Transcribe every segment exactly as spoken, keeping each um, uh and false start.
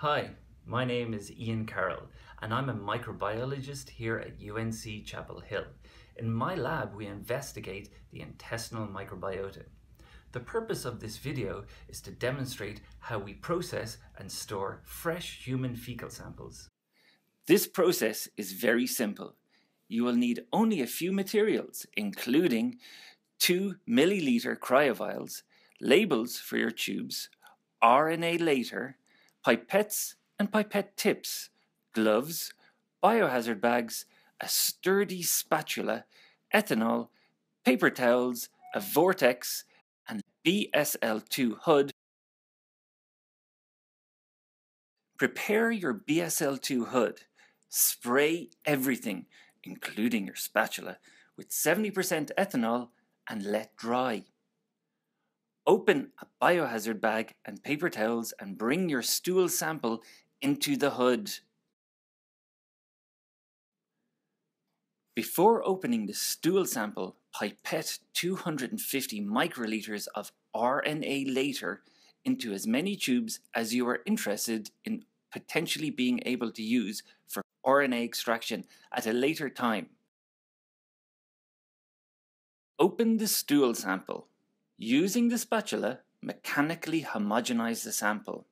Hi, my name is Ian Carroll and I'm a microbiologist here at U N C Chapel Hill. In my lab we investigate the intestinal microbiota. The purpose of this video is to demonstrate how we process and store fresh human fecal samples. This process is very simple. You will need only a few materials, including two milliliter cryovials, labels for your tubes, R N A later, pipettes and pipette tips, gloves, biohazard bags, a sturdy spatula, ethanol, paper towels, a vortex, and B S L two hood. Prepare your B S L two hood. Spray everything, including your spatula, with seventy percent ethanol and let dry. Open a biohazard bag and paper towels and bring your stool sample into the hood. Before opening the stool sample, pipette two hundred fifty microliters of R N A later into as many tubes as you are interested in potentially being able to use for R N A extraction at a later time. Open the stool sample. Using the spatula, mechanically homogenize the sample.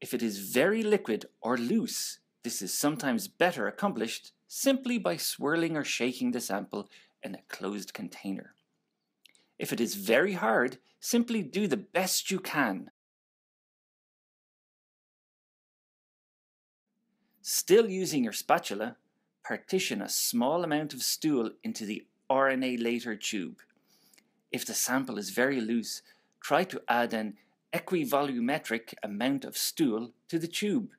If it is very liquid or loose, this is sometimes better accomplished simply by swirling or shaking the sample in a closed container. If it is very hard, simply do the best you can. Still using your spatula, partition a small amount of stool into the R N A later tube. If the sample is very loose, try to add an equivolumetric amount of stool to the tube.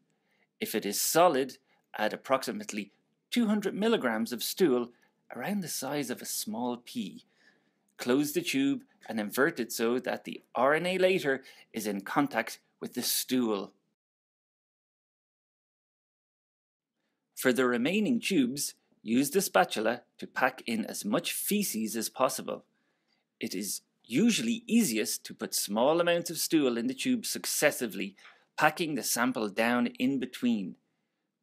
If it is solid, add approximately two hundred milligrams of stool, around the size of a small pea. Close the tube and invert it so that the R N A later is in contact with the stool. For the remaining tubes, use the spatula to pack in as much feces as possible. It is usually easiest to put small amounts of stool in the tube successively, packing the sample down in between.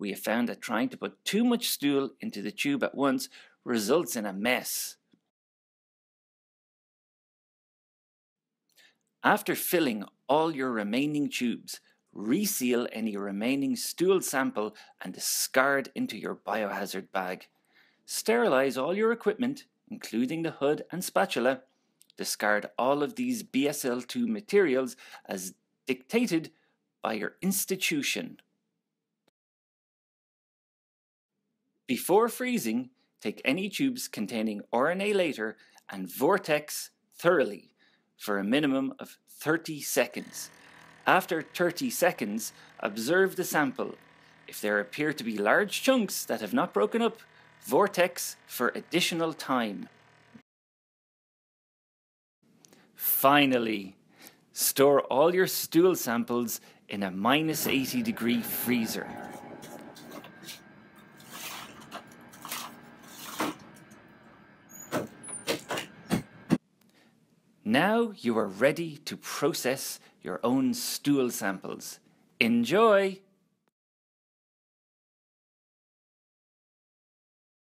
We have found that trying to put too much stool into the tube at once results in a mess. After filling all your remaining tubes, reseal any remaining stool sample and discard into your biohazard bag. Sterilize all your equipment, including the hood and spatula. Discard all of these B S L two materials as dictated by your institution. Before freezing, take any tubes containing R N A later and vortex thoroughly for a minimum of thirty seconds. After thirty seconds, observe the sample. If there appear to be large chunks that have not broken up, vortex for additional time. Finally, store all your stool samples in a minus eighty degree freezer. Now you are ready to process your own stool samples. Enjoy!